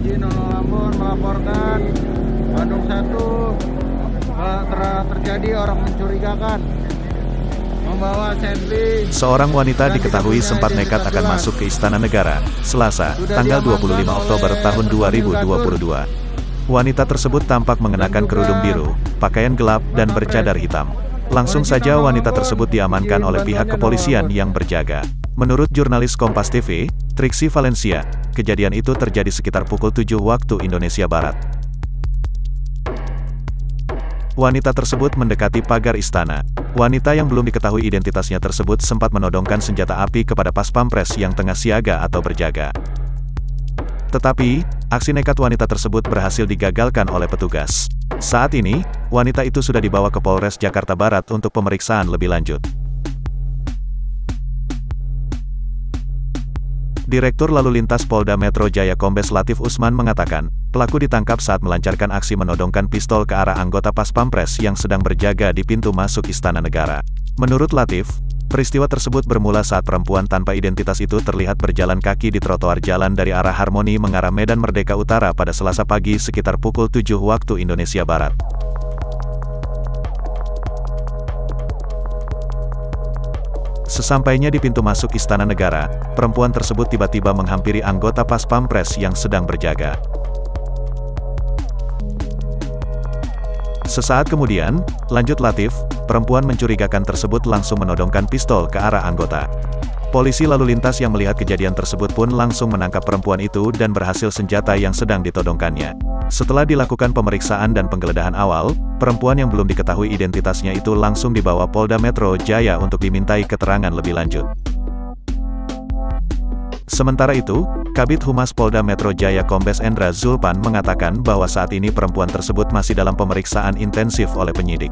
Trixie Lampun melaporkan Bandung 1 terjadi orang mencurigakan membawa senpi. Seorang wanita diketahui sempat nekat akan masuk ke Istana Negara, Selasa, tanggal 25 Oktober tahun 2022. Wanita tersebut tampak mengenakan kerudung biru, pakaian gelap, dan bercadar hitam. Langsung saja wanita tersebut diamankan oleh pihak kepolisian yang berjaga. Menurut jurnalis Kompas TV, Trixie Valencia, kejadian itu terjadi sekitar pukul 7 waktu Indonesia Barat. Wanita tersebut mendekati pagar istana. Wanita yang belum diketahui identitasnya tersebut sempat menodongkan senjata api kepada Paspampres yang tengah siaga atau berjaga. Tetapi, aksi nekat wanita tersebut berhasil digagalkan oleh petugas. Saat ini, wanita itu sudah dibawa ke Polres Jakarta Barat untuk pemeriksaan lebih lanjut. Direktur Lalu Lintas Polda Metro Jaya Kombes Latif Usman mengatakan, pelaku ditangkap saat melancarkan aksi menodongkan pistol ke arah anggota Paspampres yang sedang berjaga di pintu masuk Istana Negara. Menurut Latif, peristiwa tersebut bermula saat perempuan tanpa identitas itu terlihat berjalan kaki di trotoar jalan dari arah Harmoni mengarah Medan Merdeka Utara pada Selasa pagi sekitar pukul 7 waktu Indonesia Barat. Sesampainya di pintu masuk Istana Negara, perempuan tersebut tiba-tiba menghampiri anggota Paspampres yang sedang berjaga. Sesaat kemudian, lanjut Latif, perempuan mencurigakan tersebut langsung menodongkan pistol ke arah anggota. Polisi lalu lintas yang melihat kejadian tersebut pun langsung menangkap perempuan itu dan berhasil senjata yang sedang ditodongkannya. Setelah dilakukan pemeriksaan dan penggeledahan awal, perempuan yang belum diketahui identitasnya itu langsung dibawa Polda Metro Jaya untuk dimintai keterangan lebih lanjut. Sementara itu, Kabid Humas Polda Metro Jaya Kombes Endra Zulpan mengatakan bahwa saat ini perempuan tersebut masih dalam pemeriksaan intensif oleh penyidik.